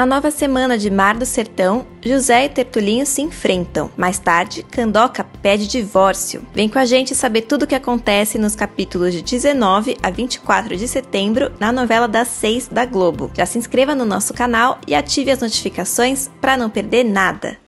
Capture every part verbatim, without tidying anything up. Na nova semana de Mar do Sertão, José e Tertulinho se enfrentam. Mais tarde, Candoca pede divórcio. Vem com a gente saber tudo o que acontece nos capítulos de dezenove a vinte e quatro de setembro na novela das seis da Globo. Já se inscreva no nosso canal e ative as notificações para não perder nada.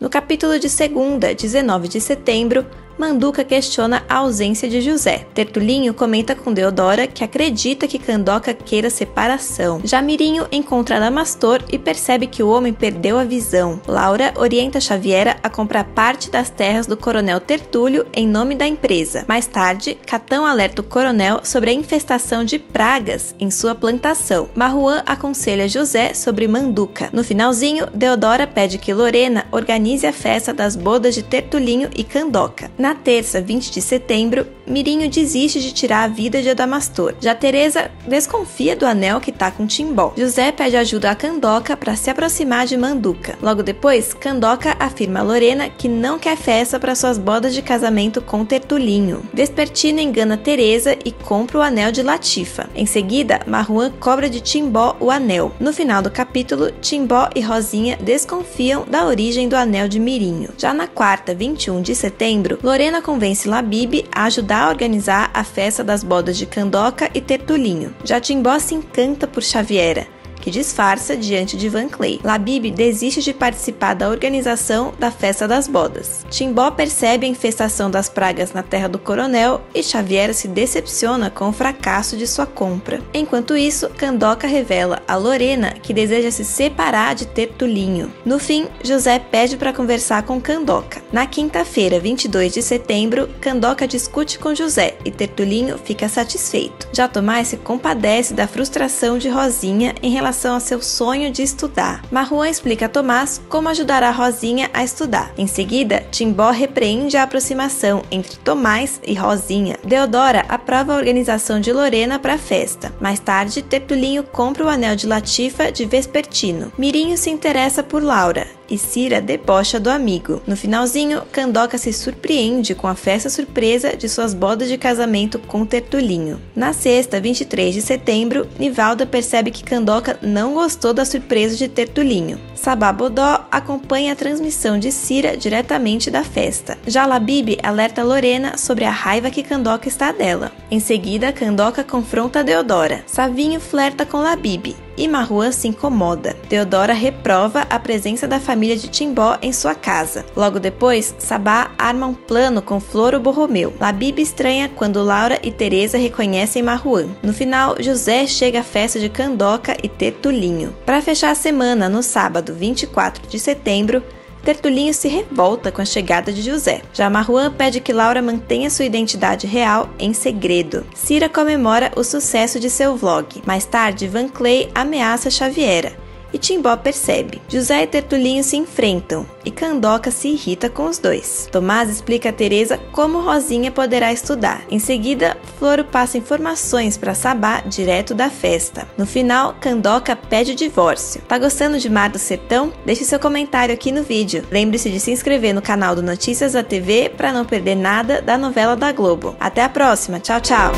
No capítulo de segunda, dezenove de setembro, Manduca questiona a ausência de José. Tertulinho comenta com Deodora que acredita que Candoca queira separação. Jamirinho encontra Damastor e percebe que o homem perdeu a visão. Laura orienta Xaviera a comprar parte das terras do coronel Tertúlio em nome da empresa. Mais tarde, Catão alerta o coronel sobre a infestação de pragas em sua plantação. Marruan aconselha José sobre Manduca. No finalzinho, Deodora pede que Lorena organize a festa das bodas de Tertulinho e Candoca. Na terça, vinte de setembro, Mirinho desiste de tirar a vida de Adamastor. Já Teresa desconfia do anel que tá com Timbó. José pede ajuda a Candoca para se aproximar de Manduca. Logo depois, Candoca afirma a Lorena que não quer festa para suas bodas de casamento com Tertulinho. Vespertino engana Teresa e compra o anel de Latifa. Em seguida, Marruan cobra de Timbó o anel. No final do capítulo, Timbó e Rosinha desconfiam da origem do anel de Mirinho. Já na quarta, vinte e um de setembro, Lorena convence Labibe a ajudar a organizar a festa das bodas de Candoca e Tertulinho. Já Timbó se encanta por Xaviera, que disfarça diante de Van Clay. Labibe desiste de participar da organização da festa das bodas. Timbó percebe a infestação das pragas na terra do coronel e Xaviera se decepciona com o fracasso de sua compra. Enquanto isso, Candoca revela a Lorena que deseja se separar de Tertulinho. No fim, José pede para conversar com Candoca. Na quinta-feira, vinte e dois de setembro, Candoca discute com José e Tertulinho fica satisfeito. Já Tomás se compadece da frustração de Rosinha em relação a seu sonho de estudar. Marruan explica a Tomás como ajudará Rosinha a estudar. Em seguida, Timbó repreende a aproximação entre Tomás e Rosinha. Deodora aprova a organização de Lorena para a festa. Mais tarde, Tertulinho compra o anel de Latifa de Vespertino. Mirinho se interessa por Laura e Cira debocha do amigo. No finalzinho, Candoca se surpreende com a festa surpresa de suas bodas de casamento com Tertulinho. Na sexta, vinte e três de setembro, Nivalda percebe que Candoca não gostou da surpresa de Tertulinho. Sabá Bodó acompanha a transmissão de Cira diretamente da festa. Já Labibe alerta Lorena sobre a raiva que Candoca está dela. Em seguida, Candoca confronta Deodora. Savinho flerta com Labibe e Marruan se incomoda. Deodora reprova a presença da família de Timbó em sua casa. Logo depois, Sabá arma um plano com Floro Borromeu. Labibe estranha quando Laura e Teresa reconhecem Marruan. No final, José chega à festa de Candoca e Tertulinho. Para fechar a semana, no sábado, vinte e quatro de setembro, Tertulinho se revolta com a chegada de José. Já Marruan pede que Laura mantenha sua identidade real em segredo. Cira comemora o sucesso de seu vlog. Mais tarde, Van Clay ameaça Xaviera e Timbó percebe. José e Tertulinho se enfrentam e Candoca se irrita com os dois. Tomás explica a Teresa como Rosinha poderá estudar. Em seguida, Floro passa informações para Sabá direto da festa. No final, Candoca pede o divórcio. Tá gostando de Mar do Sertão? Deixe seu comentário aqui no vídeo. Lembre-se de se inscrever no canal do Notícias da T V para não perder nada da novela da Globo. Até a próxima, tchau, tchau!